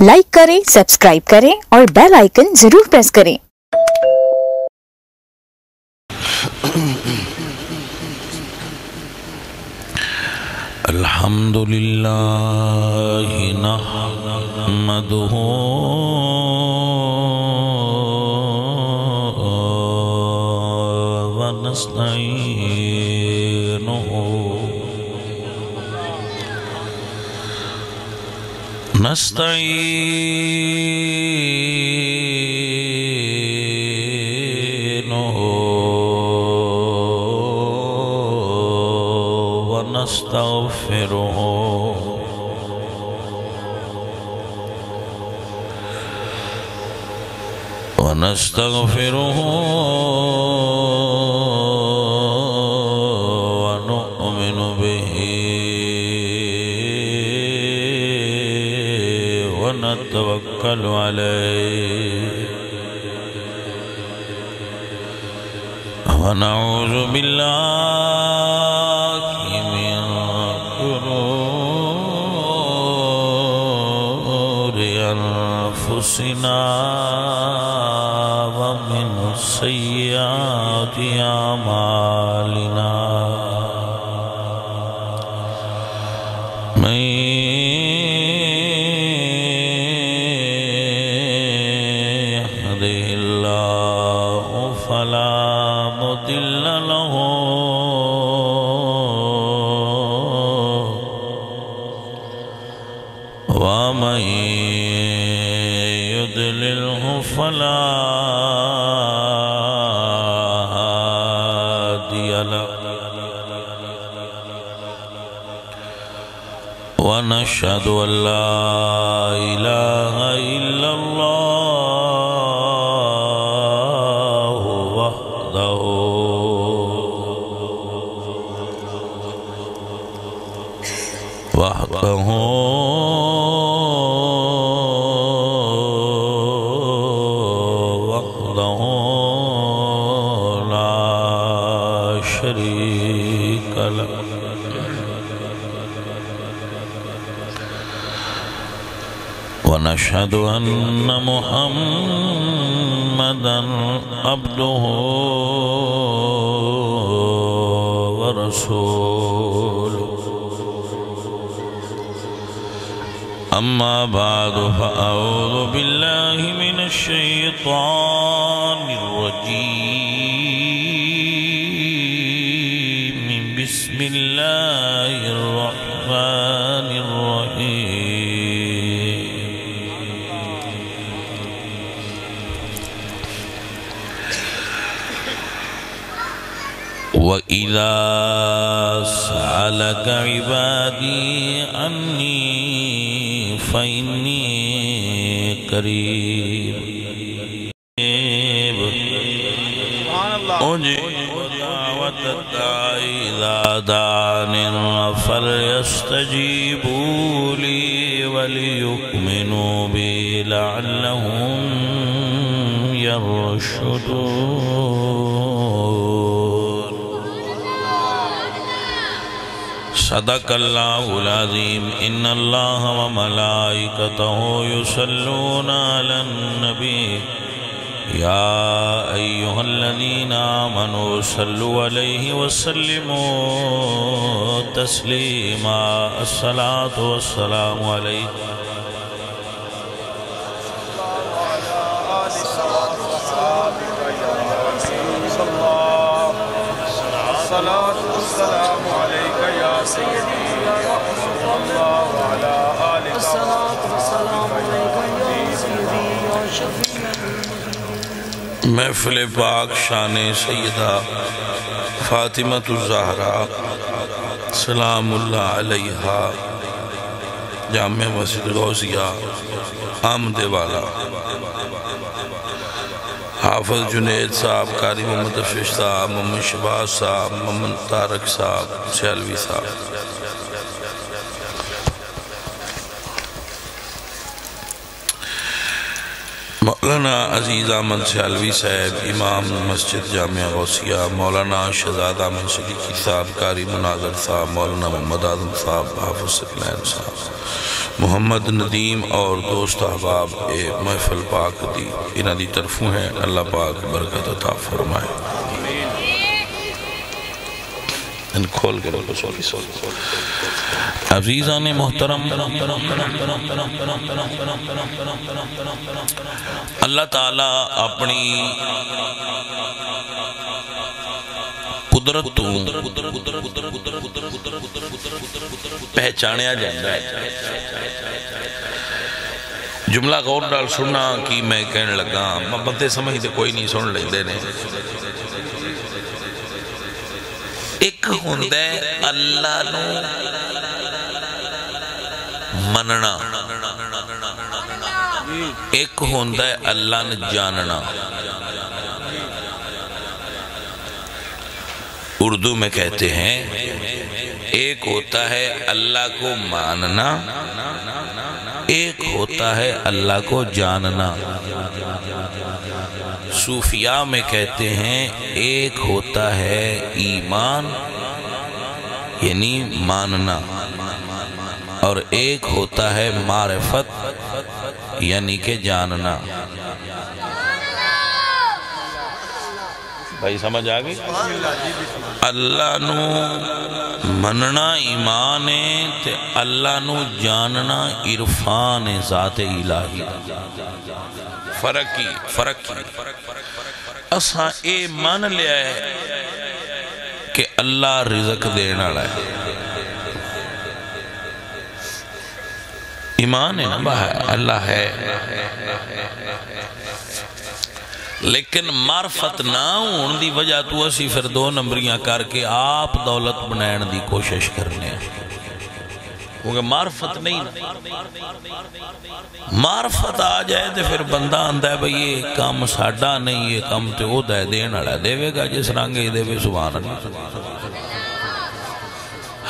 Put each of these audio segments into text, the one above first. Like करें, subscribe करें और बेल आइकन जरूर प्रेस करें। अल्हम्दुलिल्लाहि नहमदुहु व नस्तईनुहु ونستغفره ونؤمن به ونتوكل عليه ونعوذ بالله من شرور أنفسنا ومن سيئات أعمالنا من يهده الله فلا مضل له ومن يضلله فلا هادي له ونشهد أن لا إله إلا الله وحده وحده لا شريك له ونشهد أن محمدا عبده ورسوله أما بعد فأعوذ بالله من الشيطان الرجيم بسم الله الرحمن الرحيم وإذا سألك عبادي أني فإني قريب أجيب دعوة الداعي إذا دعاني فليستجيبوا لي وليؤمنوا بي لعلهم يرشدون صدق الله العظيم إن الله وملائكته يصلون على النبي يا أيها الذين آمنوا صلوا عليه وسلموا تسليما الصلاة والسلام عليه महफिल पाक शान सैयदा फातिमा ज़हरा सलामुल्लाह अलैहा जामे मस्जिद गौसिया आमदे वाला हाफिज जुनैद साहब, कारी मुहम्मद अशरफ साहब, मोहम्मद शहबाज साहब, मोहम्मद तारिक साहब, सियालवी साहब। मौलाना अजीज अहमद सियालवी साहब, इमाम मस्जिद जामिया गौसिया, मौलाना शहजाद अहमद सियलवी साहब, कारी मुनाजिर साहब, मौलाना मुहम्मद आजहर साहब, हाफिज इब्न अनस साहब, मोहम्मद नदीम और दोस्त अहबाब ए महफिल पाक दी इन्हां दी तरफों है। अल्लाह पाक बरकत अता फरमाए। अज़ीज़ान मोहतरम, अल्लाह ताला अपनी कुदरत तों पहचानिया जाता है। जुमला गौर नाल सुनना कि मैं कहन लगा, बंदे समझते कोई नहीं, सुन लेंदे ने। एक हुंदा है अल्लाह नूं मनना, एक हुंदा है अल्लाह ने जानना। उर्दू में कहते हैं एक होता है अल्लाह को मानना, एक होता है अल्लाह को जानना। सूफिया में कहते हैं एक होता है ईमान यानी मानना, और एक होता है मारिफत यानी के जानना। भाई समझ आ गई? अल्लाह नू मनना ईमान है ते अल्लाह नू जानना इरफान है, ज़ात इलाही। फर्क की असा ये मान लिया है कि अल्लाह रिजक देने वाला है, ईमान है ना भाई, अल्लाह है। लेकिन मार्फत ना होने की वजह तो असी फिर दो नंबरियां करके आप दौलत बनाने की कोशिश करने, क्योंकि मार्फत नहीं। मार्फत आ जाए तो फिर बंदा आंदा है भाई ये काम साडा नहीं, ये काम तो वो देने वाला देगा, जिस रंग देवे। सुभान अल्लाह।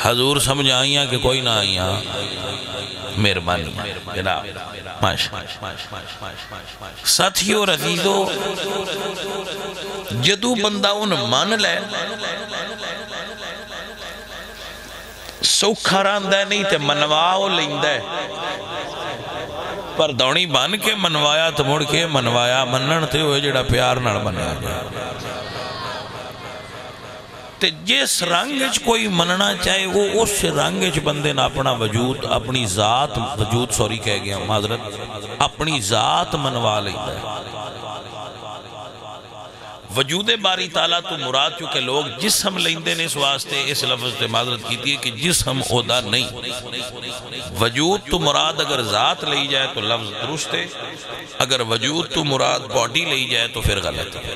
हजूर समझ आईया कि कोई ना आईया? मेहरबानी जनाब। साथियों रजीजों, जदू बंदा उन मान ले सौखा रहा, नहीं तो मनवाओ लेंदा पर दौनी बन के मनवाया तो मुड़ के मनवाया मनन ते होए जिहड़ा प्यार नाल मन्या जाए। ते जिस रंग कोई मनना चाहे वो उस रंग बंदे ने अपना वजूद अपनी जात वजूद सॉरी कह गया माजरत अपनी जात मनवा लेता है। वजूद बारी ताला तो मुराद चुके लोग जिसम लेंदे ने, इस वास्ते इस लफ्ज से माजरत की थी कि जिसम ओदा नहीं। वजूद तो मुराद अगर जात ली जाए तो लफ्ज दुरुस्त है, अगर वजूद तो मुराद बॉडी ली जाए तो फिर गलत है।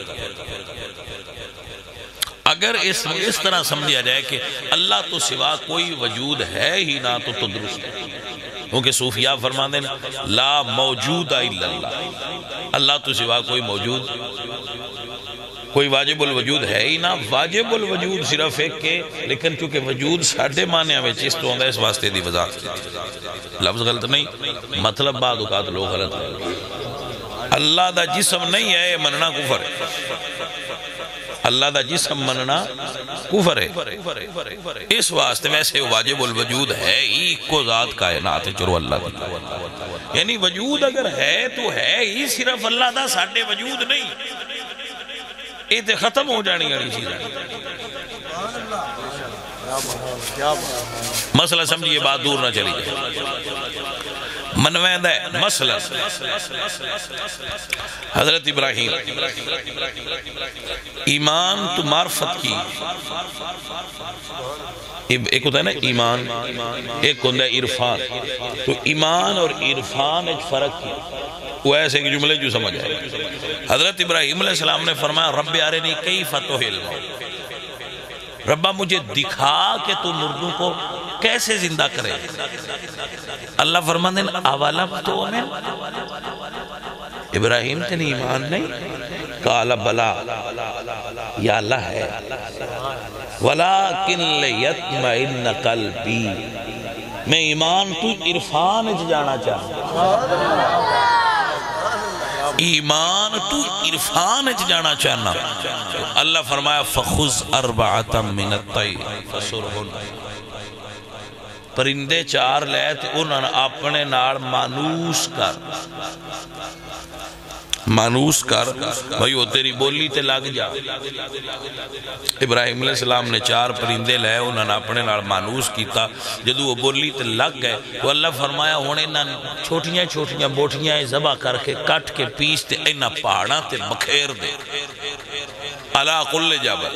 अगर इस तरह समझा जाए कि अल्लाह तो सिवा कोई वजूद है ही ना तो दुरुस्त है, क्योंकि सूफिया फरमाते हैं ला मौजूद इल्लल्लाह, अल्लाह तो सिवा कोई मौजूद कोई वाजिबुल वजूद है ही ना। वाजिबुल वजूद सिर्फ एक के, लेकिन चूंकि वजूद साढ़े मानिया में इस तो आता है, इस वास्ते की वजाहत लफ्ज गलत नहीं, मतलब बाद औकात लोग गलत है। अल्लाह का जिस्म नहीं है ये मनना कुफर है, अल्लाह दा जिस्म मनना कुफर है। इस वास्ते वैसे वाजिबुल वजूद है ही को जात कायनात चरो अल्लाह दी, यानी वजूद अगर है तो है ही सिर्फ अल्लाह दा, साडे वजूद नहीं। ये तो खत्म हो जाने वाली चीज है। मसला समझिए, बात दूर ना चली जाए। मनवेंदा है मसला हजरत इब्राहिम, ईमान तो मार्फत की, एक होता है ना ईमान, एक होता है इरफान। तो ईमान और इरफान एक फर्क किया वो ऐसे के जुमले जो समझ आए। हजरत इब्राहिम अलैहिस्सलाम ने फरमाया रब अरिनी कैफ तुहिल्ला, रब्बा मुझे दिखा के तू मुर्दों को कैसे जिंदा करे। अल्लाह फरमाते हैं अवलम तो मैं इब्राहिम तेने ईमान नहीं, काला बला या अल्लाह है, वलाकिन लियत्मइन्न कल्बी, मैं ईमान तू इरफान च जाना चाहता, ईमान तू इरफान च जाना चाहना। तो अल्लाह फरमाया फखुज अरबअतम मिन अत्तैर, परिंदे चार लै ते उन्होंने अपने नाल मानूस कर भाई वो तेरी बोली ते लग जा। इब्राहिम अलैहिस्सलाम ने चार परिंदे लाए, उन्होंने अपने नाल मानूस किया, जदों वो बोली ते लग गए तो अल्लाह फरमाया हुण इन्होंने छोटिया छोटिया बोटियां जबा करके कट के पीस ते इन्हां पहाड़ां ते बखेर दे अला कुल्ल जबल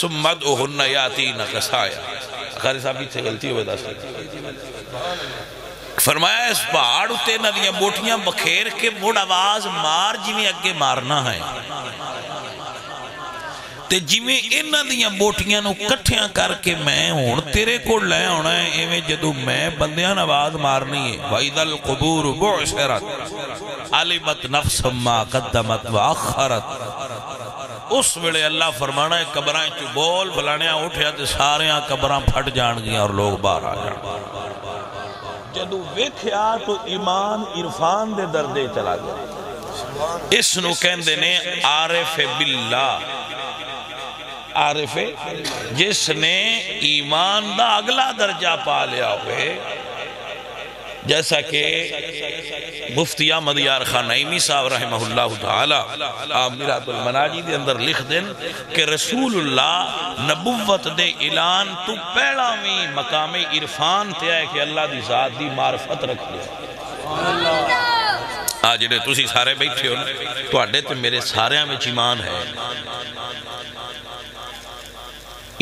सुम्मदहुन्ना यातीना कसाया। खारी साहब इत्थे गलती होवे दस। फरमाया इस पहाड़ उत्ते इन्हां दीयां बोटियां बखेर के मुड़ आवाज मार जिवें अगे मारना है ते जिवें इन्हां दीयां बोटियां नूं इकट्ठियां करके मैं हुण तेरे कोल लै आउणा है, इवें जदों मैं बंदियां नूं आवाज मारनी है। वइदल कुबूर बुअसरत अलिमत नफ्स मा कद्दमत व अखरत। उस वेले अल्लाह फरमाना है कबरां चो बोल बुलाणिया उठिया ते सारियां कबरां फट जाणगियां और लोग बाहर आ जाणगे। जदों वेखिया तो ईमान इरफान दे दर्जे चला गया। इस नूं कहंदे ने आरिफे बिल्लाह, आरिफे जिसने ईमान दा अगला दर्जा पा लिया होवे। जैसा कि मुफ्ती अहमद यार खान नईमी साहब रहमहुल्लाह तआला आमीरातुल मनाजी दे अंदर लिख देन कि रसूलुल्लाह नबुव्वत दे ऐलान तो पहला भी मकाम इरफान ते है कि अल्लाह दी जात दी मार्फत रख लिया। आ जिहड़े तुसी सारे बैठे हो तुहाडे ते मेरे सारियां विच ईमान है,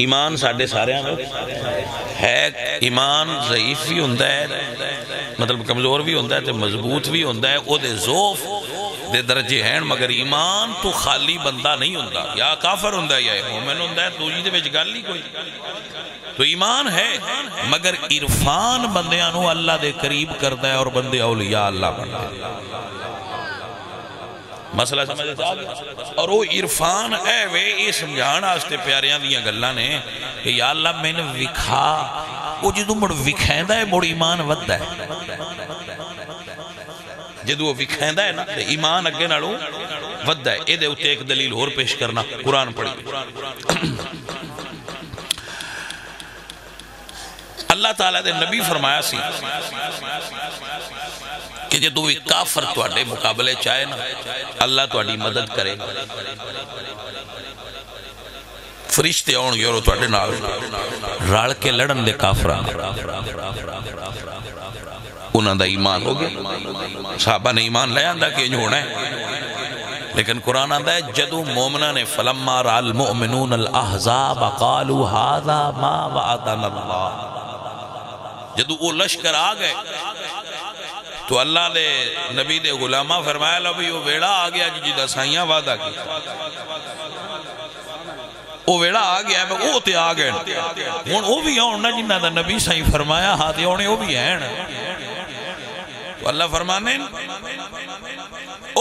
ईमान साडे सारियां है। ईमान ज़ईफ भी हुंदा है, मतलब कमज़ोर भी हुंदा है ते मजबूत भी हुंदा है, ओदे ज़ौफ दे दर्जे हैं, मगर ईमान तो खाली बंदा नहीं हुंदा, या काफर हुंदा है या मोमिन हुंदा है, दूजी दे विच गल ही कोई। तो ईमान है मगर इरफान बंदियां नूं अल्लाह दे करीब करदा है और बंदे औलिया अल्लाह बनदे। मसला समझ और वो इरफान है वे ये समझाने वास्ते प्यारियां दी गल्लां ने कि या अल्लाह मैंने विखा, वो जो मुड़ विखैंदा है मुड़ ईमान वधदा है। जदों वो विखैंदा है ना तो ईमान अगे नालों वधदा है। इहदे उत्ते एक दलील होर पेश करना, कुरान पढ़िए। अल्लाह ताला दे नबी फरमाया सी कि जो कोई काफर तुहाडे मुकाबले चाहे ना अल्लाह तुहाडी मदद करे, फरिश्ते आउणगे और तुहाडे नाल रल के लड़न दे। काफरां उन्हां दा ईमान हो गया, सहाबा ने ईमान ले आंदा कि इंज होना है, लेकिन कुरान आंदा है जदों मोमिना ने फलम्मा राल मुमिनून अल अहज़ाब क़ालू हाज़ा मा वअदना अल्लाह। जदों वो लश्कर आ गए तो अल्लाह दे नबी दे गुलामा फरमाया लो भी वो वेड़ा आ गया कि जिदा साइया वादा की वो वेड़ा आ गया है, वो तो आ गए हुण वो भी आउण ना जिन्हां दा नबी साईं फरमाया हां ते आउणे वो भी हैन। तो अल्लाह फरमाने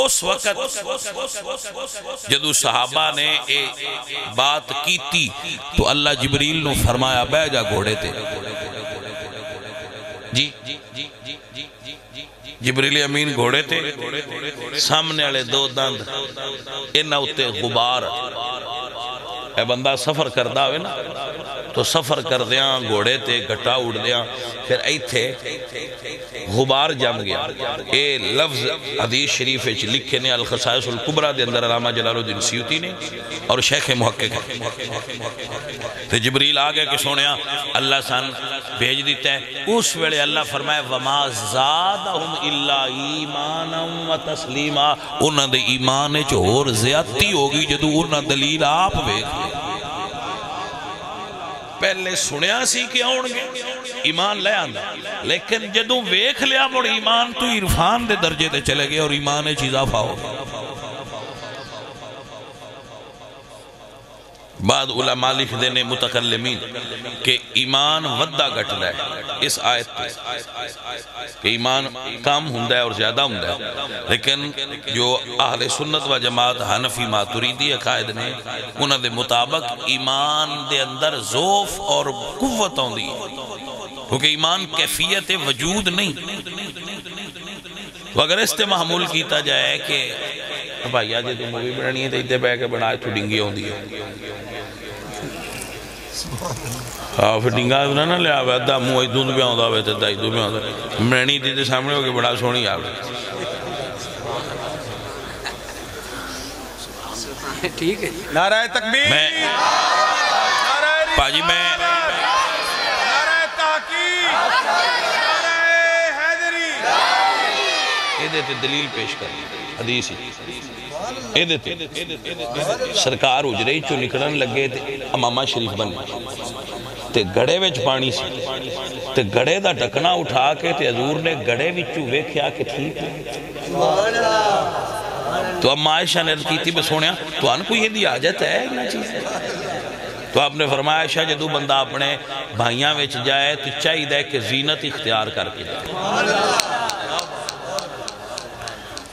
उस वक्त जदों सहाबा ने ये बात कीती तो अल्लाह जिबरील नूं फरमाया बह जा घोड़े ते। जी जिब्रील अमीन घोड़े थे, सामने वाले दो दंद इन्हां उत्ते गुबार। ए बंदा सफर करता हो ना तो सफर करदिया घोड़े ते घटा उड़दिया फिर इत्थे गुबार जम गया। ये लफ्ज हदीस शरीफ विच लिखे ने अल खसाइसुल कुबरा दे अंदर अल्लामा जलालुद्दीन सियूती ने और शेख मुहक्किक। ते जिब्रील आ गया कि सुनिया अल्लाह सन भेज दिता है। उस वेले अल्लाह फरमाए वमा ज़ादहुम इल्ला ईमानन व तस्लीमा। उन्हां दे ईमान विच होर ज़्यादती हो गई जदों उन्हां दलील आप वेख। पहले सुनिया सी कि आउणगे ईमान ले आंदा, लेकिन जदों वेख लिया मुड़ ईमान तो इरफान दे दर्जे ते चले गए और ईमान विच इजाफा हो गया। बाद उलमा लिखदे ने मुतकल्लिमीन के ईमान वद्दा घटदा है इस आयत पे, ईमान कम हुंदा है और ज्यादा हुंदा है। लेकिन जो अहले सुन्नत व जमात हनफी मातुरीदी अकायद ने उन्हां दे मुताबक ईमान दे अंदर ज़ौफ और कुव्वत आउंदी है, क्योंकि ईमान कैफियत वजूद नहीं। अगर इस ते महमूल किया जाए कि भाई आज तू मूवी बनानी है तो इतने बह के बना, इतों डिंगी आती है। फिटिंगा ना लिया हुआ अद्धा मूँह इतों भी आए तो अद्धा इतों भी आता मणैनी दी सामने हो गई बड़ा सोहनी आवे ठीक है। नाराय तकबीर भाजी मैं दलील पेश कर हदीस सरकार उजरे चो निकलन लगे अमामा शरीफ बने गड़े विच पानी सी गड़े का ढकना उठा के हजूर ने गड़े विचों वेख्या कि ठीक तो अब आयशा ने की बस सुनिया तुहानू कोई इहदी आदत है ना तो आपने फरमाया आयशा जदों बंदा अपने भाइयों में जाए तो चाहिए कि जीनत इख्तियार करके जाए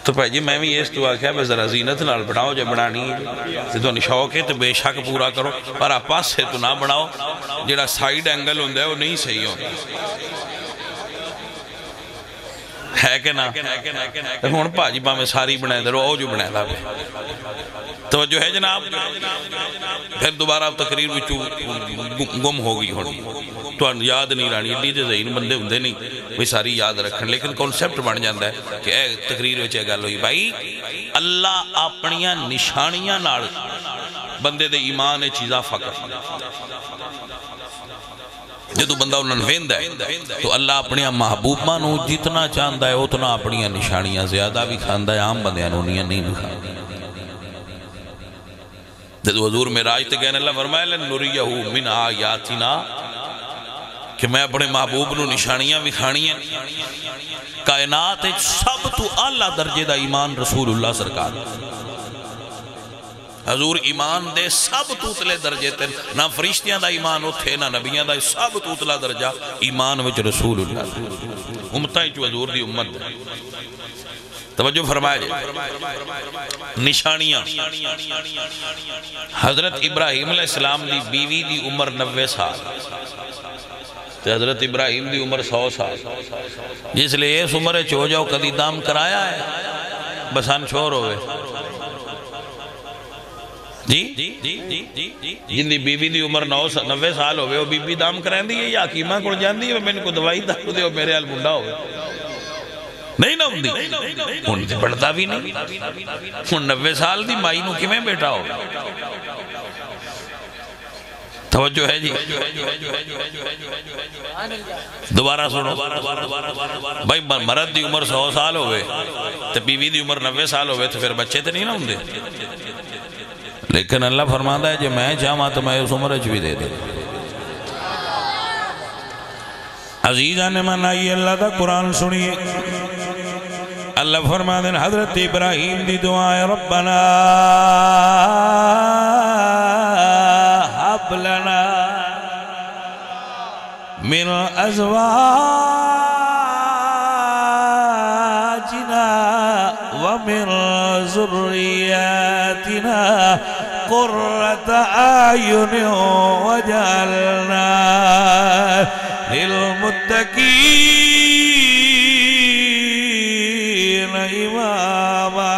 तो भाजी मैं भी इस तू आख्या मैं जरा जीनत नाल बनाओ जो बनानी है तो शौक है तो बेशक पूरा करो पर आप पासे तो ना बनाओ जो साइड एंगल होंगे वो नहीं सही होता है कि ना हूँ भाजी भावें सारी बनाए दे रहो जो बनाए लावे तो जो है जनाब फिर दोबारा तकरीर विच गुम हो गई होनी तो याद नहीं रहनी एडी तो जहीन बंदे होंगे नहीं भी सारी याद रखन लेकिन कॉन्सैप्ट बन जाता है कि तकरीर में यह गल हुई भाई अल्लाह अपनिया निशानियां नाल बंदे दे ईमान चीज़ा फकर जो बंदा उन्होंने वेंदा है तो अल्लाह अपनिया महबूबा जितना चाहता है उतना अपनिया निशानियां ज्यादा भी खांदा है आम बंदियां नूं नहीं विखांदा जो हजूर मेराज ते गए अल्लाह फरमाया नुरियहु मिन आयातिना कि मैं अपने महबूब नूं निशानियां विखाणियां कायनात सब तो आला दर्जे का ईमान रसूलुल्लाह सरकार हजूर ईमान दे सब तूतले दर्जे ते ना फरिश्तियां का ईमान उत्थे ना नबियां का सब तूतला दर्जा ईमान विच रसूलुल्लाह उम्मतां विच हजूर दी उम्मत तवज्जो फरमाया निशानियां हजरत इब्राहिम अलैहिस्सलाम दी बीवी दी उम्र 90 साल तो हजरत इब्राहिम की उम्र 100 साल जिसलिए इस उम्र हो जाओ कदी दाम कराया है बसान शोर होवे जी जिंदी बीवी की उम्र 90 साल होवे वो बीबी दाम करांदी है या हकीमा कोल जांदी है मैनू कोई दवाई दस दो मेरे हाल मुंडा होवे नहीं ना होंदी हुण ते पढ़दा भी नहीं हुण 90 साल की माई नूं किवें बेटा होवे तवज्जो है जी दोबारा सुनो भाई मर्द की उम्र 100 साल होवे ते बीवी की उम्र 90 साल होवे तो फिर बच्चे तो नहीं ना होंगे लेकिन अल्लाह फरमांदा है जे मैं चाहवां तो मैं उस उम्र च भी दे दूं अजीजा ने मनाई अल्लाह दा कुरान सुनिए अल्लाह फरमांदे हजरत इब्राहिम की दुआ है रब्बना मिन अज़वाजिना व मिन ज़ुर्रियतिना क़ुर्रता आयुन वजअलना लिलमुत्तक़ीन इमामा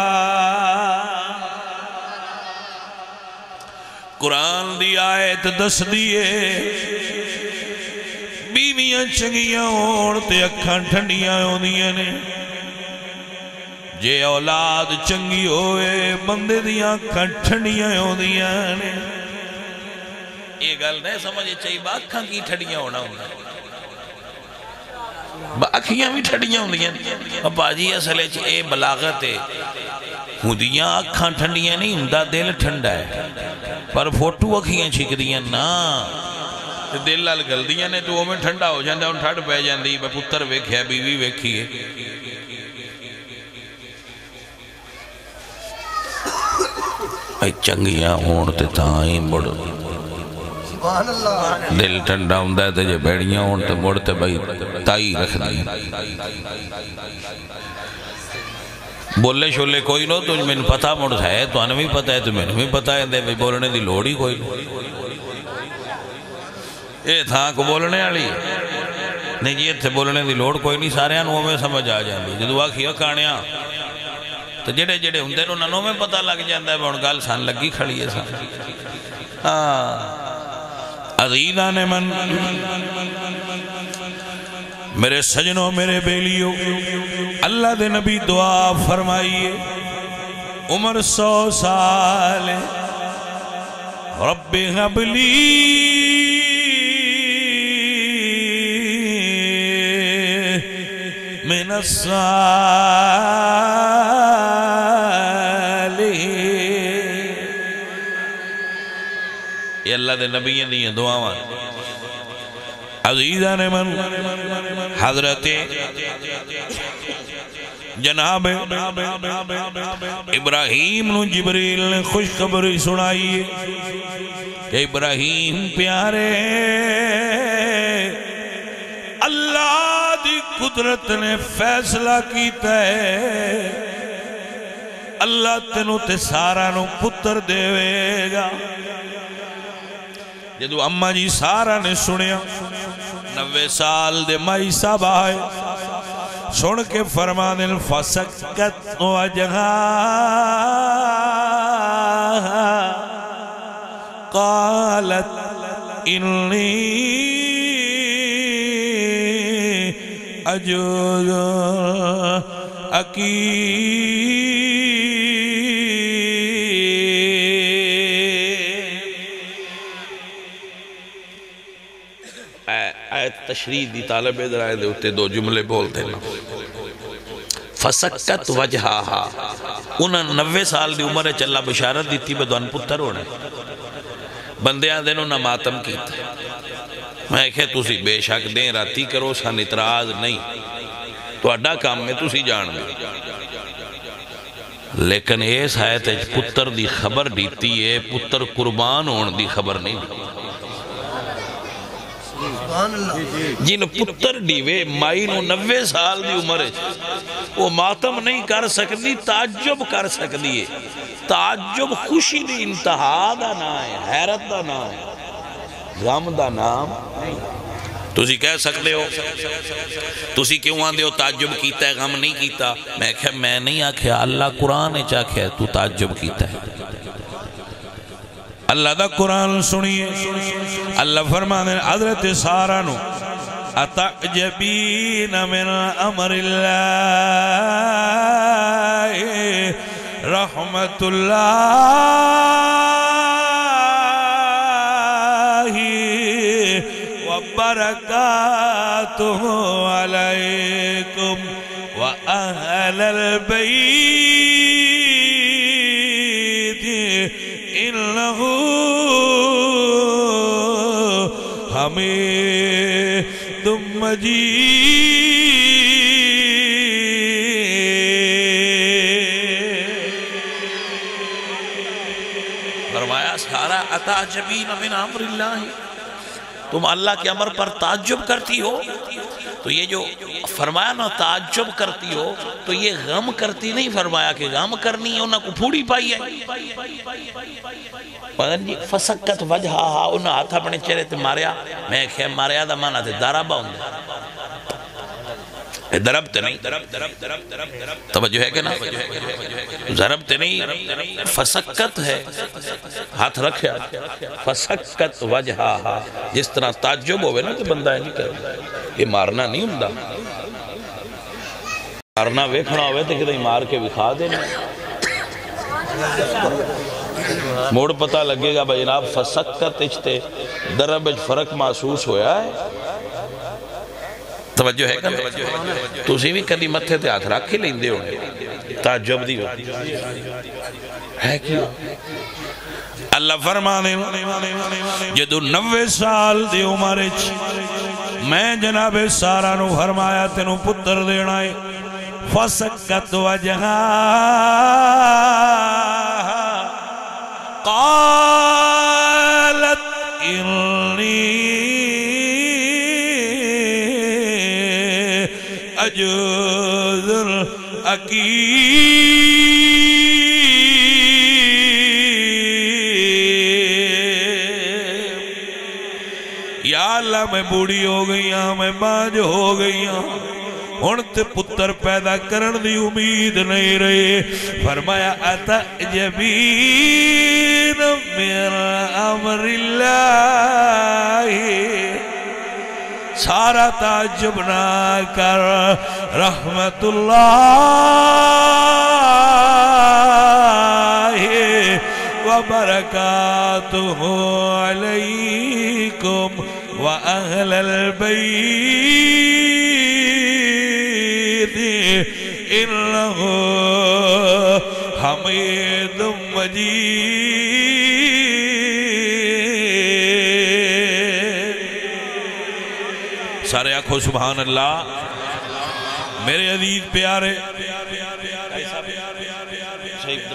कुरान दी आयत दस दिए बीवियां चंगियां होण ते अखां ठंडियां होंदियां ने जे औलाद चंगी होए बंदे दी अखां ठंडियां होंदियां ने ये गल नहीं समझे चाहिए अखां की ठंडियां होना होना अखियां भी ठंडियां होंदियां ने भाजी असल च ये बलागत है हुंदियां अखां ठंडियां नहीं हुंदा दिल ठंडा है पर फोटू अखियां छिकदियां ना दिल लाल गलदियां ने तो वो में ठंडा हो जाता हूँ ठंड पै जाती मैं पुत्र वेख्या बीवी वेखी है चंगियां होण ते तां ही मुड़ दिल ठंडा हुंदा है ते जे बैड़ियां होण ते मुड़ ते भाई ताई रखदी बोले शोले कोई नो तो मैनू पता मुड़ है तुहानू भी पता है तो मैनू भी पता है बोलने की लोड़ ही कोई ये था को बोलने वाली नहीं जी इतने बोलने की लोड़ कोई नहीं सारे उमें समझ आ जाती जो आखिया काणिया तो जेडे जेडे होंगे उन्होंने उमें पता लग जाता है हम गल सन लगी खड़ी है सन हाँ अजीज़ा ने मन। मेरे सजनों मेरे बेलियों, अल्लाह दे नबी दुआ फरमाइए, उम्र 100 साल, रब्बे हबली ये अल्लाह दे नबियों दी दुआवां। अज़ीज़ा ने मन, हजरत जनाब इब्राहीम नू जिब्रील ने खुशखबरी सुनाई है, इब्राहीम प्यारे अल्लाह दी कुदरत ने फैसला कीता है, अल्लाह तेनू ते सारा नू पुत्र देवेगा। जदों अम्मा जी सारा ने सुनिया, 90 साल दे माई साहब आए, सुन के फरमाने फसकत वजहा कालत इन्नी अजूज अकी। तशरीह दी तालब इधर आए उत्ते दो जुमले बोल देना। फसकत वजहा, उन्हें 90 साल की उम्र चला बशारत दी बदन पुत्र होने, बंदियां दे ना मातम किया। मैं क्या तुसी बेशक दे राती करो, सन इतराज नहीं, तुहाडा काम में तुसी जान गए। लेकिन इस आयत पुत्र की खबर दीती है, पुत्र कुर्बान होने की खबर नहीं। जिन पुत्र दीवे माई नू 90 साल की उम्र वो मातम नहीं कर सकती, ताजुब कर सकती है। ताजुब खुशी की इंतहा का ना है, हैरत का ना है, गम का नाम। तुसी कह सकते हो तुसी क्यों आते हो ताजुब किया गम नहीं किया। मैं क्या मैं नहीं आख्या, अल्लाह कुरान च आख्या तू ताजुब किया है। अल्लाह दा कुरान सुनिए, अल्लाह फरमाने हजरत सारा नू अतअजबीन मिन अमरिल्लाह रहमतुल्लाहि व बरकातुहु अलैकुम व अहलल बैत इन्नहु हमीदुम मजीद। फरमाया सारा अताअजबीन मिन अम्रिल्लाह, तुम अल्लाह के अमर पर ताज्जुब करती हो। तो ये जो फरमाया ना ताज्जुब करती हो, तो ये गम करती नहीं फरमाया कि गम करनी है, उन्हें फूड़ी पाई है। फसकत वजहा, उन्हें हाथ अपने चेहरे ते मारिया। मैं क्या मारिया दा माना ते दरब हुंदा, दरब ते नहीं, तवज्जो है कि ना, दरब ते नहीं, फसकत है, हाथ रखा। फसकत वजहा, जिस तरह ताजुब होवे ना तो बंदा इंज कर। ये मारना नहीं हुंदा, मारना वेखना होवे ते किते मार के विखा देना, मोड़ पता लगेगा भाई जनाब। फसकत इच ते दरब इच फर्क महसूस होया है। तवज्जो है कि तुसी भी कभी मत्थे ते हाथ रख ही लेंदे हो, ताज्जुब दी है कि। अल्लाह फरमाने जदों 90 साल दी उम्र च मैं जनाबे सारा नू फरमाया तेनू पुत्र देना है। फसकत वजहा कालत इन्नी अजूज़ुल अकीब। या अल्लाह मैं बूढ़ी हो गई हूँ, मैं बांझ हो गई हूँ, हुण ते पुत्र पैदा करन दी उम्मीद नहीं रही। फरमाया अता जबीन मेरा अमरिल्लाह सारा ताज्जुब ना कर रहमतुल्लाह व बरकातुहु अलैकुम व अहलल बैत इन्नहु हमीदुम मजीद। सारे आखो सुभान अल्लाह। मेरे अजीज प्यारे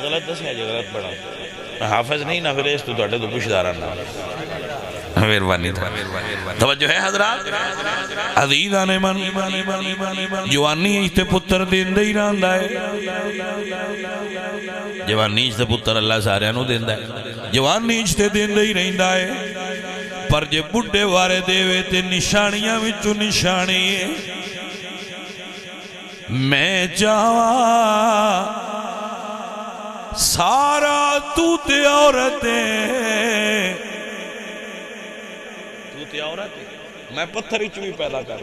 गलत दसिया जी, गलत पढ़ा हाफिज नहीं ना फिर इस तू तो पुछदारा ना मेहरबानी था। तवज्जो है हजरात अजीज आने मन जवानी इते पुत्र देंदा ही रहंदा है। जवानी इते पुत्र अल्लाह सारियां नू देंदा है, जवानी इते देंदा ही रहंदा है। पर जे बुढ़े वारे देवे ते निशानियां विचों निशानी है। मैं चावा सारा तू ते औरत है, तू ते औरत है। मैं पत्थर विच भी पैदा कर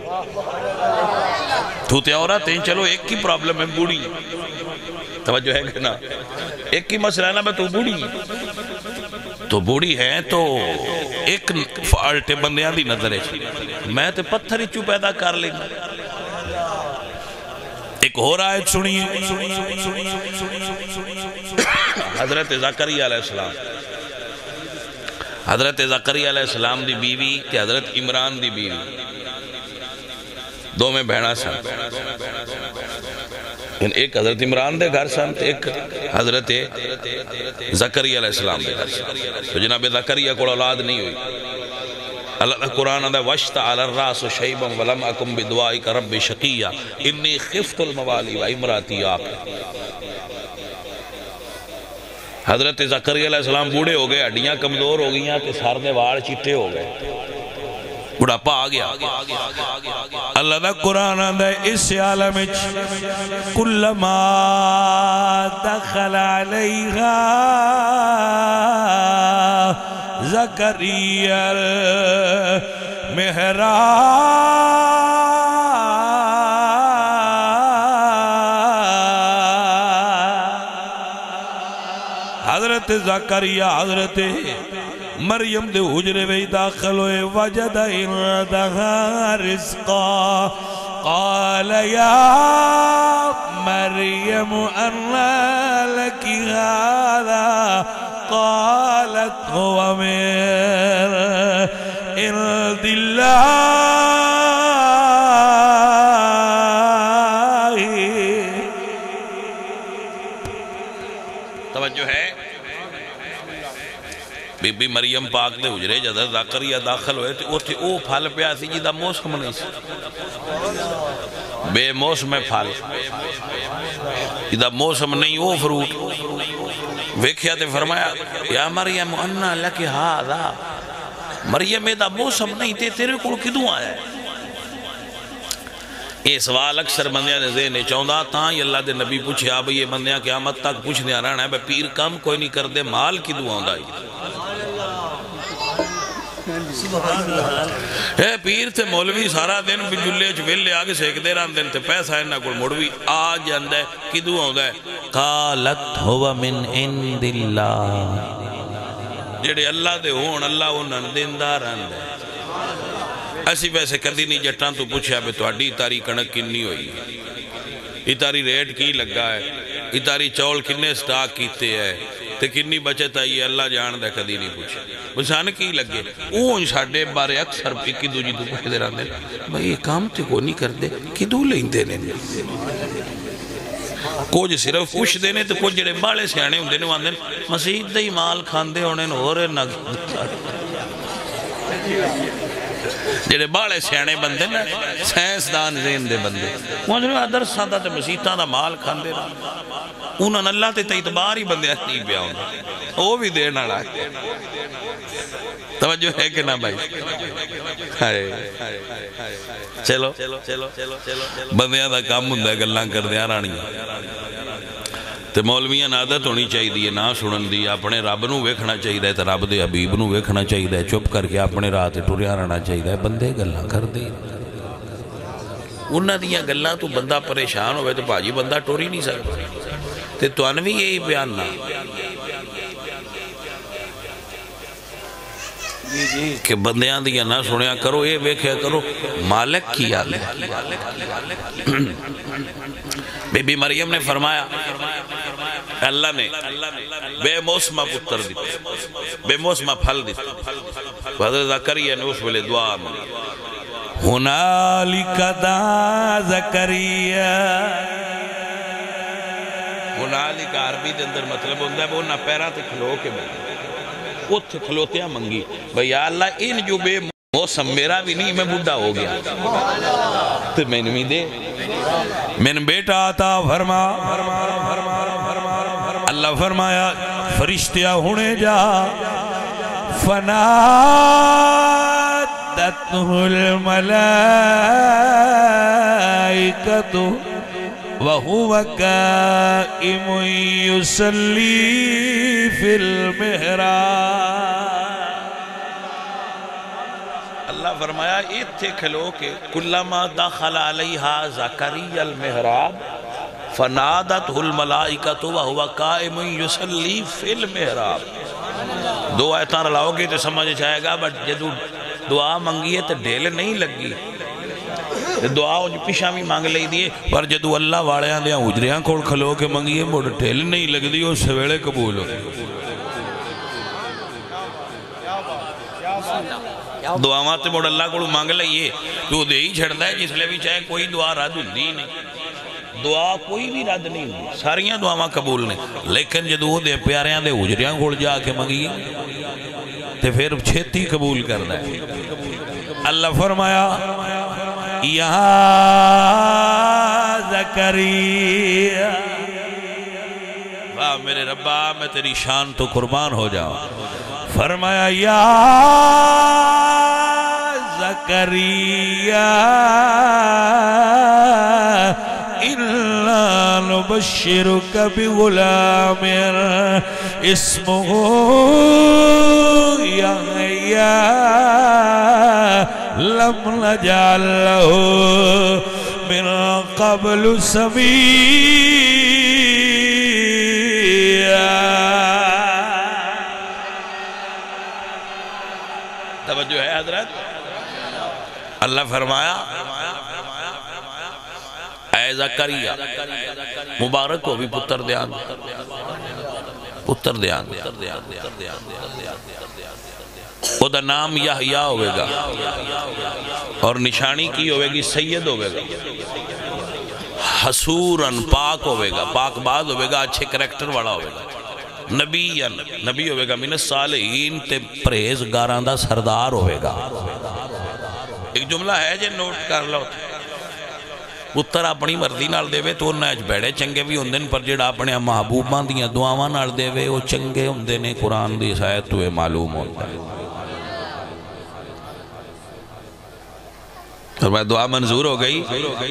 तू ते औरत है। चलो एक ही प्रॉब्लम है बूढ़ी, तवज्जो है कि ना? एक ही मसला है ना, मैं तू बूढ़ी तो बूढ़ी है तो एक फाल्टे बंदियां दी नजर है। मैं तो पत्थर चू पैदा कर लेंगा। एक होर आयत सुनिए हजरत ज़करिया अलैहिस्सलाम, हजरत ज़करिया अलैहिस्सलाम दी बीवी ते हजरत इमरान दी बीवी दो में भैणा सन। एक हजरत इमरान दे घर सन, एक हजरत ज़करिया अलैहिस्सलाम दे घर सन। तो जनाब ज़करिया को औलाद नहीं हुई। अल्लाह कुरान आंदा वश्ता अलर्रास शैबन वलम अकुम बिदुआइका रब्बि शकिया इन्नी खिफ्तुल मवाली व इमराती आक। हजरत ज़करिया अलैहिस्सलाम बूढ़े हो गए, हड्डियां कमजोर हो गईं ते सर दे वाल चिट्टे हो गए, बुढ़ापा आ गया। अल्लाह दा कुरान आंदा इस आलम विच कुल्लमा दखल अलैहा ज़करिया मेहराब। हजरत ज़करिया हजरत मरियम दे हुजरे में दाखिल हुए। वजद इनदहा रिज़्क़ा क़ाल या मरियम अन्ना लकी हाज़ा क़ालत हुवा मिन इंदिल्लाह। तवज्जो है। बीबी मरियम पाक के हुजरे जद ज़करिया दाखिल हुए तो उथे ओ फल पिया सी जिहदा मौसम नहीं सी, बेमौसम फल जिहदा मौसम नहीं ओ फ्रूट वेख्या ते फरमाया या मरियम अन्ना लकी हाज़ा। मरियम इहदा मौसम नहीं ते तेरे कोल किदों आया? ये सवाल अक्सर बंदियां ने ज़हन विच आउंदा। तां ही अल्लाह दे नबी पूछया बई ये बंदियां क़यामत तक पुछदियां रहना है बई पीर कम कोई नहीं करदे माल किदों आउंदा है? पीर ते मौलवी सारा दिन जुल्ले च वेले आके सेकदे रहंदे ने ते पैसा इन्हां कोल मुड़ भी आ जांदा है, किदों आउंदा है? कालत हुवा मिन इंदिल्लाह। जेड़े अल्लाह दे होण अल्लाह उन्हां नूं दिंदा रहंदा है। असी वैसे कदी नहीं जट्टां तू पूछया भी तुहाडी इतारी कणक किन्नी होई, इतारी रेट की लगा है, इतारी चौल किन्ने स्टॉक कीते है ते किन्नी बचत आई है, अल्लाह जानदा। कदी नहीं पूछया इंसान की लगे। ओह साडे बारे अक्सर इक्की दूजी तू पुछदे रहंदे भाई ये काम ते कोई नहीं करदे किदों लैंदे ने? कुछ सिर्फ पुछदे ने ते कुछ जेड़े बाले सियाणे हुंदे ने आंदे मस्जिद दा ही माल खांदे होने ने होर ना। जेडे बाले सियाणे बंदे ना साइंसदान ज़हन दे बंदे उन्होंने दरसां दा ते मसीतां दा माल खांदे ना, उन्होंने अल्लाह ते इतबार ही बंदे नहीं पिया होंदा, ओह भी देण वाला है। तवज्जो है कि ना भाई? हाय हाय हाय हाय। चलो बंदियां दा काम हुंदा गल्लां करदियां रहणियां ते मौलवियां नूं आदत होनी चाहीदी है ना सुनन दी। अपने रब नूं वेखना चाहीदा ते रब दे हबीब नूं वेखना चाहीदा। चुप करके अपने राह ते टुरिया रहना चाहीदा। बंदे गल्लां करदे उन्हां दीयां गल्लां तों बंदा परेशान होवे ते भाजी बंदा टुर ही नहीं सकदा। ते तुहानूं भी यही बयान ना कि बंदियां दियां ना सुनिया करो, ये वेख्या करो मालिक की याद। बीबी मरियम ने फरमाया अल्लाह ने बेमौसमा पुत्र दिता, बेमौसमा फल दिता। हज़रत ज़करिया ने उस वेले दुआ मांगी हुनालिका दा ज़करिया। हुनालिका अरबी के अंदर मतलब होता है वो ना पैरों से खलो के बैठे उठ खलोतिया मंगी भैया अल्लाह इन जो बे मौसम मेरा भी नहीं, मैं बुढ़ा हो गया तो मैंने भी दे। मैंने बेटा आता फरमा अल्लाह फरमाया फरिश्तिया हुने जा फनादतहुल मलाइकतु वहुवा काइमु युसल्ली फिल मेहराब। अल्लाह फरमाया इत्थे खलो के कुल्लमा दखल अलैहा ज़करिया अल मेहराब फनादतहुल मलाइकतु वहुवा काइमु युसल्ली फिल मेहराब। दो आयतां रलाओगे तो समझ जाएगा। बट जदों दुआ मंगी है तो ढेल नहीं लगी। दुआ उज पिछा भी मंग लई दी पर जदों अल्लाह वालियां दे हुजरियां कोल खलो के मंगीए मुड़ ढिल नहीं लगदी। उस वेले कबूल हो। दुआवां ते मुड़ अल्लाह कोल मंग लईए तो दे ही छड़दा है जिसले भी चाहे। कोई दुआ रद्द हुंदी नहीं, दुआ कोई भी रद्द नहीं हुंदी, सारियां दुआवां कबूल ने। लेकिन जदों ओदे प्यारियां दे हुजरियां कोल जाके मंगीए ते फिर छेती कबूल करदा है। अल्लाह फरमाया या ज़करिया वाह मेरे रब्बा मैं तेरी शान तो कुर्बान हो जाऊं। फरमाया या ज़करिया इन्ना नुबश्शिरुका बिगुलामिन इस्मुहु यहया लम नजाल लहू मिन क़ब्लु समीया। तवज्जो है हजरत। अल्लाह फरमाया ऐ ज़करिया मुबारक हो भी पुत्र ध्यान, पुत्र ध्यान। ओदा नाम यहया होगा और निशानी की होगी सैयद होगा, हसूरन पाक होगा, पाकबाज होगा, अच्छे करैक्टर वाला होगा, नबीयन नबी होगा, मीन सालेहीन ते परहेजगारां दा सरदार होगा। एक जुमला है जे नोट कर लो। पुत्र अपनी मर्जी नाल देवे तो उन्हां च बैड़े चंगे भी होंदे ने पर जिहड़ा अपने महबूबां दीयां दुआवां नाल देवे वो चंगे होंदे ने। कुरान दी आयत तो मालूम होंदा है। और मैं दुआ मंजूर हो गई।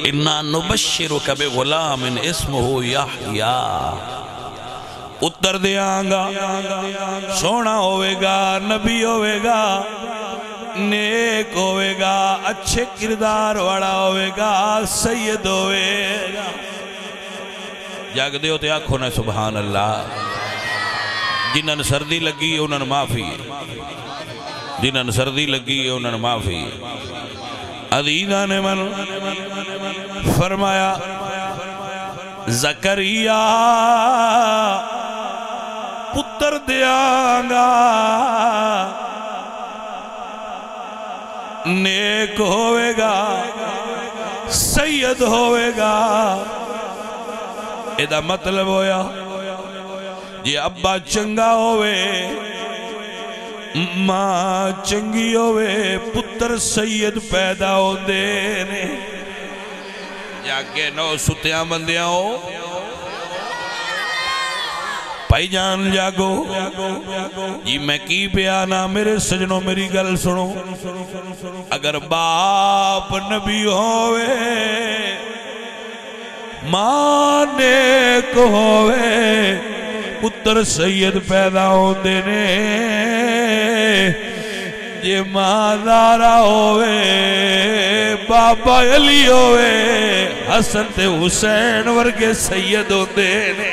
इन्ना नुबश्शिरुका बिगुलाम इस्मुहु यहया। उत्तर देंगा सोना होवेगा, नबी होवेगा, नेक होवेगा, अच्छे किरदार वाला होवेगा, सैयद होवेगा। जग दे ते आखो ना सुभान अल्लाह। जिन्हन सर्दी लगी उन्हन माफी, जिन्हन सर्दी लगी उन्हन माफी। अज़ीज़ा ने मन फरमाया ज़करिया पुत्र देंगा नेक होवेगा, सैयद होवेगा। एदा मतलब होया जे अब्बा चंगा होवे, मां चंगी होवे, पुत्र सैयद पैदा होंदे ने। जागे नौ सुत्या बंदियां हो भाई जान जागो जी मैं की बयाना मेरे सजनों मेरी गल सुनो। अगर बाप नबी होवे मां नेक होवे पुत्र सैयद पैदा होते ने। जे मां ज़ाहरा होवे बाबा अली होवे हसन ते हुसैन वर्गे सैयद होते ने।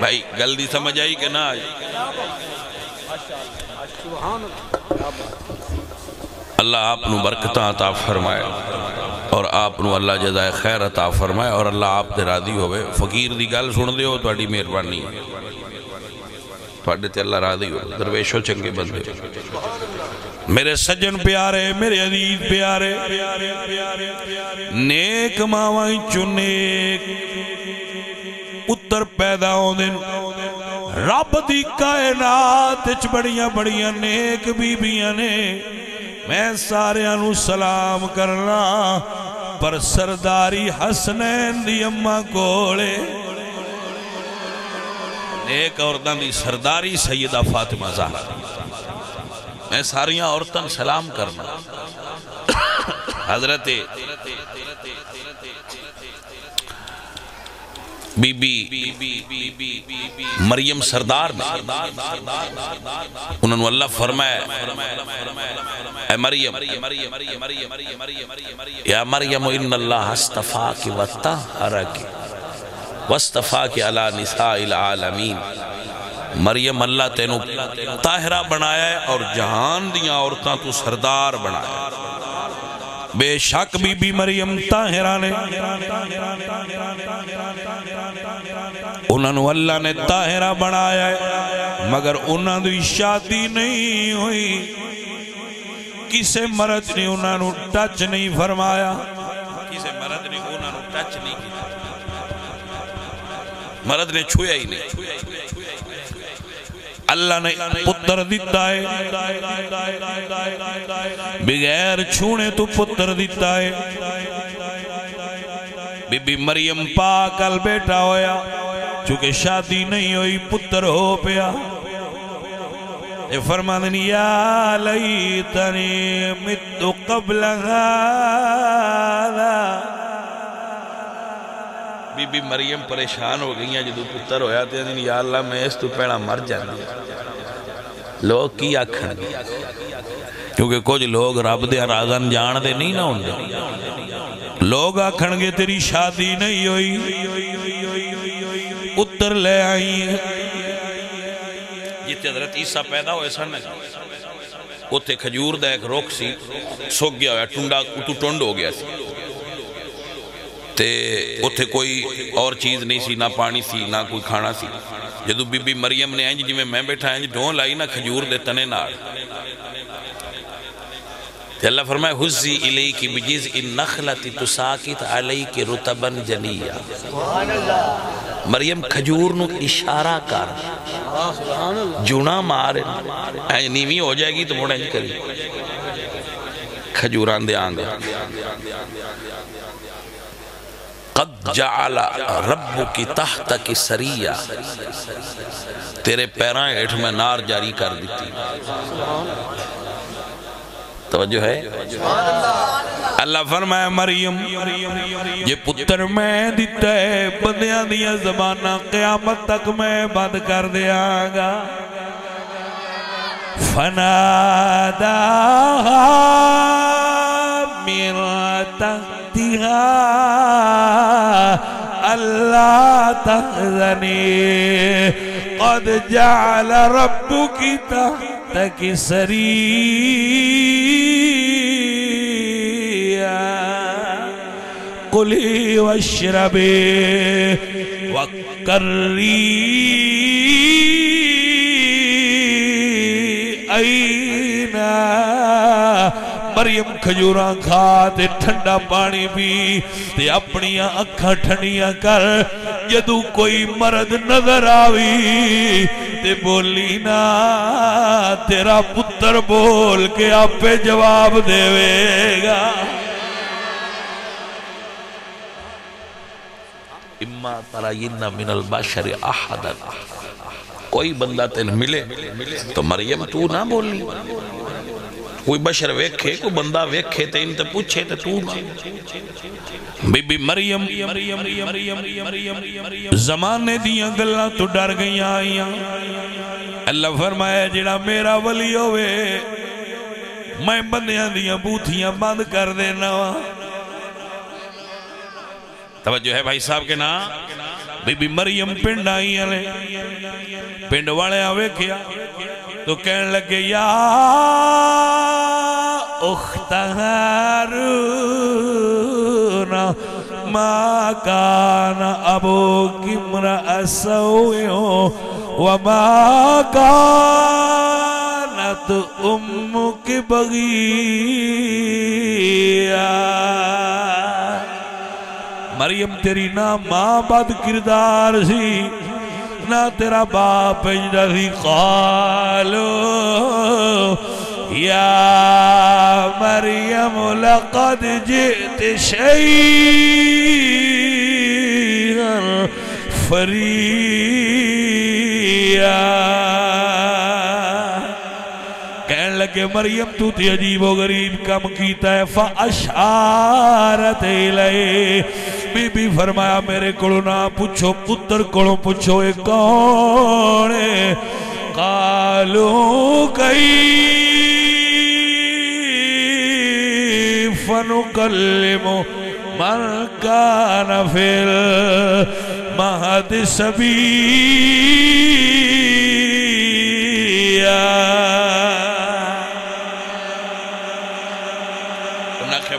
भाई गल दी समझ आई कि ना आई? अल्लाह आप नू बरकत अता फरमाए और आप नू अल्लाह जज़ाए खैर अता फरमाए और अल्लाह आप ते राजी होवे। फकीर दी गल सुन दे हो तुहाडी मेहरबानी तुहाडे ते अल्लाह राजी हो। दरवेशो चंगे बंदे मेरे सज्जन प्यारे मेरे अजीज प्यारे नेक मावां चो नेक पुत्र पैदा होंदे रब दी कायनात च बड़ियां बड़ियां नेक बीबियां ने। मैं सारियां नू सलाम करना पर सरदारी हसनैन दी अम्मा कोले नेक औरतां दी सरदारी सैयदा फातिमा ज़हरा। मैं सारियां औरतां सलाम करना हजरत बीबी मरियम सरदार ने उन्होंने अल्लाह फरमाया ऐ मरियम या मरियम इन्नल्लाह अस्तफाकी वत्तहराकी वस्तफाकी अला निसाइल आलमीन। मरियम अल्लाह तेनू ताहिरा बनाया है और जहान दियां औरतां तू सरदार बनाया। बेशक बीबी मरियम ताहिरा ने उन्होंने अल्लाह ने ताहिरा बनाया है मगर उन्होंने शादी नहीं हुई किसे मर्द ने उन्होंने टच नहीं फरमाया किसे मर्द ने उन्होंने टच नहीं किया मर्द ने छुया ही नहीं। अल्लाह ने पुत्र दिता है बगैर छूने तू पुत्र दिता है। बीबी मरियम पाक अल बेटा होया चूंकि शादी नहीं हुई पुत्र हो पिया। फरमांदनी या लैतनी मित्तु क़ब्ल हाज़ा। बीबी मरियम परेशान हो गई जो पुत्र होया तो या अल्लाह मैं इस तू पहला मर जाना लोग की आखन क्योंकि कुछ लोग रब दे राज़न जानते नहीं ना होंगे। लोग आखनगे तेरी शादी नहीं हुई पुत्र ले आई जिते हजरत ईसा पैदा होए सन उत्थे खजूर दा एक रुख सी सुक गया होया टुंडा टू टुंड हो गया सी ते उथे कोई और चीज़ नहीं सी ना पानी सी ना कोई खाना सी। जदों बीबी मरियम ने इंज जिवें मैं बैठा इंज ढों लाई ना खजूर दे तने नाल ते अल्लाह फरमाए हुज़्ज़ी इलैकी बिजिज़ इन्नखलति तुसाकित अलैकी रुतबन जनिया। मरियम खजूर नू इशारा कर जूना मार इंज नीवी हो जाएगी तो मुड़ इंज करी खजूरां दे आंग। कद जाला रब्बु की तहत की सरिया तेरे पैरां हेठ में नार जारी कर दी तवज्जो है। अल्लाह फरमाए मरियम ये पुत्र मैं दिता है बंदियां दियां ज़बानां क़यामत तक मैं बंद कर देआंगा। फनादा मिरता अल्लाह तहज़नी क़द जअल रब्बुकी तहतकी सरिया कुली वश्रबी वक़र्री ऐना। मरियम खजूरां खा ते ठंडा पानी पी ते अपनी अखां ठंडियां कर। जदू कोई मर्द नजर आवी ते बोली ना तेरा पुत्र बोल के आपे जवाब देवेगा। इम्मा तरायिन्ना मिनल बशर अहदन, कोई बंदा तेन मिले तो मरियम तू ना बोली। कोई बशर वेखे, कोई बंदा वेखे तो इन तो पूछे तो तू बीबी मरियम जमाने दियां गल्लां तो डर गई आईयां। अल्लाह फरमाया जेड़ा मेरा वली होवे मैं बंदियां दियां बूथियां बंद कर देना। तवज्जो है भाई साहब के ना। बीबी मरियम पिंड आई ने, पिंड वाले वेखिया तो कहन लगे या उख्ता हारून मा काना अबूकी इम्रा सौयो व मा कानत उम्मुकी बगिया। मरियम तेरी ना मां बद किरदार सी ना तेरा बाप जी। कालो या मरियम लक़द जिति शैअन फरिया। कहने लगे मरियम तू तो अजीब व गरीब काम किया है। फ़अशारत इलैहि, बीबी फरमाया मेरे को ना पूछो, पुत्र को पूछो ये कौन है। कालू कई फनुकल्लिमो मन कान फिल महद सबीया।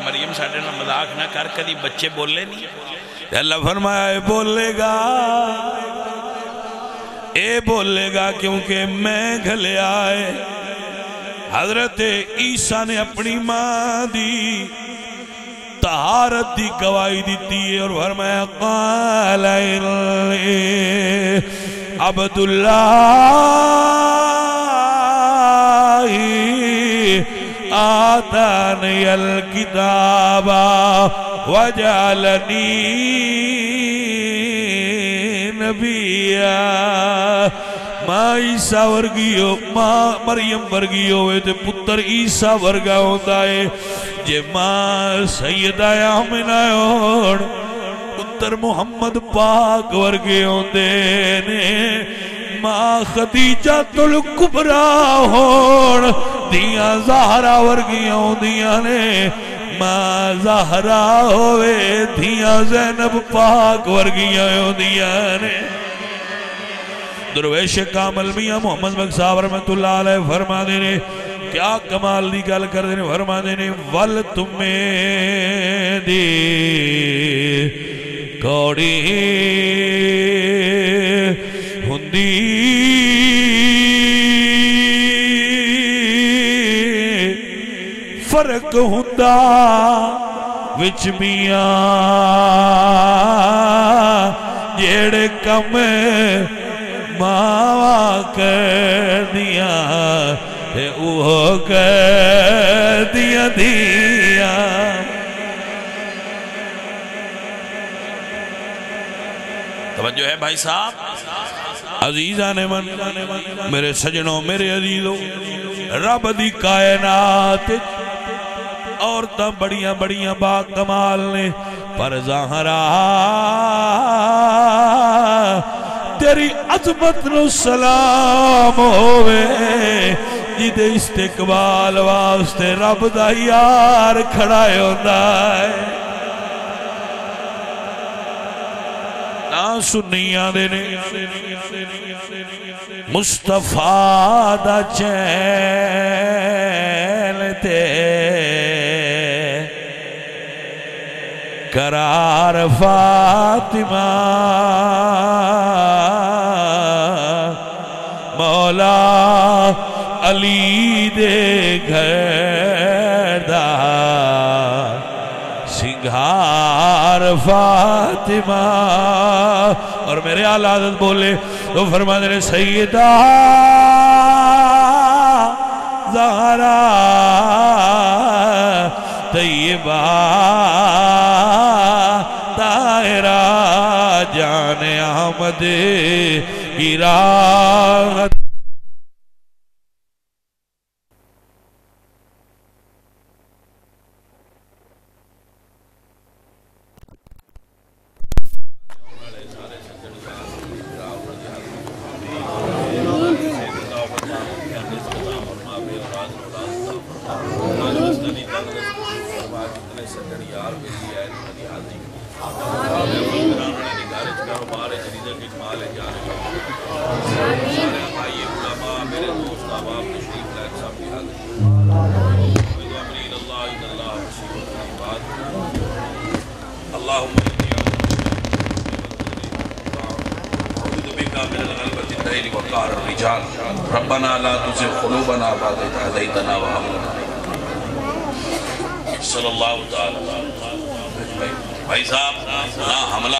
मरियम साडे नाल मजाक ना कर, कदी बच्चे बोले नहीं। अल्लाह फरमाया बोलेगा, ए बोलेगा क्योंकि मैं घलिया है। हजरत ईसा ने अपनी मां दी तहारत की गवाही दी और फरमाया क़ाल अब्दुल्लाह आतानियल किताबा वजालनी नबिया। मां ईसा वर्गी हो, मां मरियम वर्गी होवे ते पुत्र ईसा वर्गा होता है। जे मां सैयदा आमिना होण पुत्र मुहम्मद पाक वर्गे होंदे ने। मां खदीजा तुल कुबरा होण दिया ज़हरा वर्गियां होंदियां ने। मां ज़हरा होवे दिया ज़ैनब पाक वर्गियां होंदियां ने। दरवेश कामल मियां मुहम्मद बख्शावर रहमतुल्लाह अलैह फरमाते ने, क्या कमाल की गल करते ने। फरमाते ने वल तुम्हें दी कौड़ी हुंदी फर्क हुंदा विच मियां जेड़े कम मावा कर दिया ते उहो कर दिया दिया। तवज्जो है भाई साहब। अजीजा ने मन मेरे सजनों मेरे अजीजों, रब दी कायनात औरतां बड़िया बड़िया बा कमाल ने, पर ज़हरा तेरी अजमत नु सलाम होवे जिदे इस्तेकबाल वास्ते रब दा यार खड़ा होंदा है। ना सुनिया दे ने मुस्तफा दा चैन ते करार फातिमा मौला अली दे घर दा सिंगार फातिमा। और मेरे आला हज़रत बोले तो फरमा दे सैयदा ज़हरा तैयबा ताहिरा दे इरादा। भाई साहब ना हमला